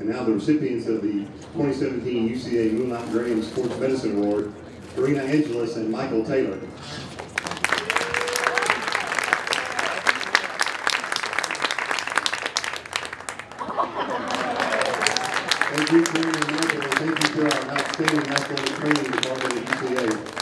and now the recipients of the 2017 UCA Moonlight Graham Sports Medicine Award, Karina Angelis and Michael Taylor. Thank you, Karina and Michael, and thank you for our outstanding athletic training department at UCA.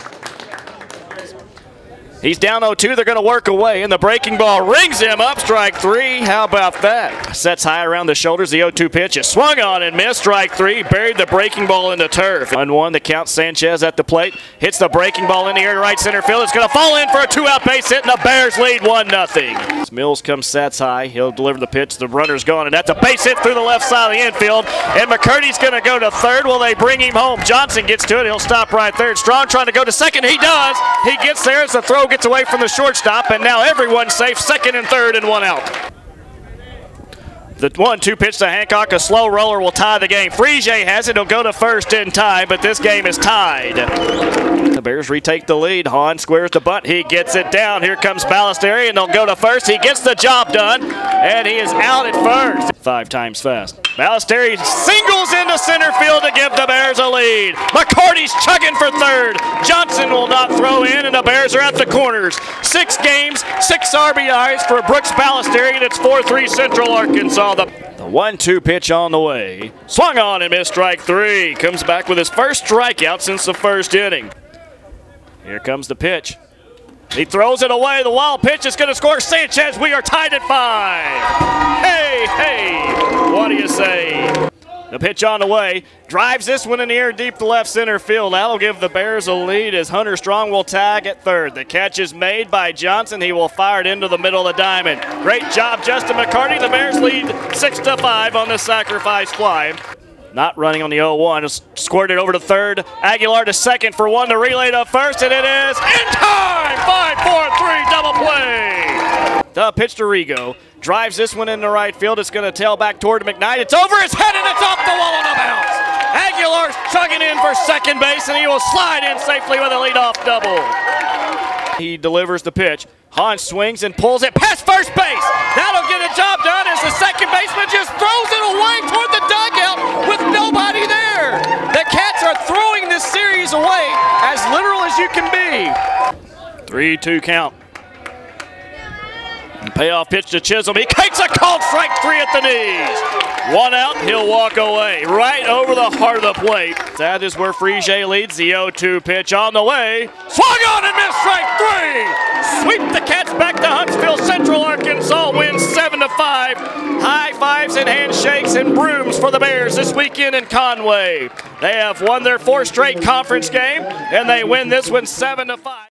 He's down 0-2. They're going to work away, and the breaking ball rings him up. Strike three. How about that? Sets high around the shoulders. The 0-2 pitch is swung on and missed. Strike three. Buried the breaking ball in the turf. 1-1. The count. Sanchez at the plate. Hits the breaking ball in the air to right center field. It's going to fall in for a two-out base hit, and the Bears lead 1-0. Mills comes sats high. He'll deliver the pitch. The runner's gone, and that's a base hit through the left side of the infield. And McCurdy's going to go to third. Will they bring him home? Johnson gets to it. He'll stop right third. Strong trying to go to second. He does. He gets there as the throw gets away from the shortstop, and now everyone's safe. Second and third and one out. The 1-2 pitch to Hancock. A slow roller will tie the game. Frege has it. He'll go to first in time, but this game is tied. The Bears retake the lead. Hahn squares the bunt. He gets it down. Here comes Ballesteri, and they'll go to first. He gets the job done, and he is out at first. Five times fast. Ballesteri singles into center field to give the Bears a lead. McCarty's chugging for third. Johnson will not throw in, and the Bears are at the corners. 6 games, 6 RBIs for Brooks Ballesteri, and it's 4-3 Central Arkansas. The 1-2 pitch on the way. Swung on and missed. Strike three. Comes back with his first strikeout since the first inning. Here comes the pitch. He throws it away. The wild pitch is going to score. Sanchez, we are tied at 5. Hey, hey, what do you say? The pitch on the way. Drives this one in the air deep to left center field. That'll give the Bears a lead as Hunter Strong will tag at third. The catch is made by Johnson. He will fire it into the middle of the diamond. Great job, Justin McCarty. The Bears lead 6-5 on the sacrifice fly. Not running on the 0-1. Squirted over to third. Aguilar to second for one. The relay to first, and it is in time! 5-4-3 double play. The pitch to Rigo. Drives this one into right field. It's going to tail back toward McKnight. It's over his head, and it's off the wall on the bounce. Aguilar's chugging in for second base, and he will slide in safely with a leadoff double. He delivers the pitch. Hans swings and pulls it past first base. That'll get a job done as the second baseman just throws it away toward the dugout with nobody there. The Cats are throwing this series away as literal as you can be. 3-2 count. Payoff pitch to Chisholm. He takes a called strike three at the knees. One out, he'll walk away. Right over the heart of the plate. That is where Frege leads. The 0-2 pitch on the way. Swung on and missed. Strike three. Sweep the Cats back to Huntsville. Central Arkansas wins 7-5. High fives and handshakes and brooms for the Bears this weekend in Conway. They have won their 4th straight conference game, and they win this one 7-5.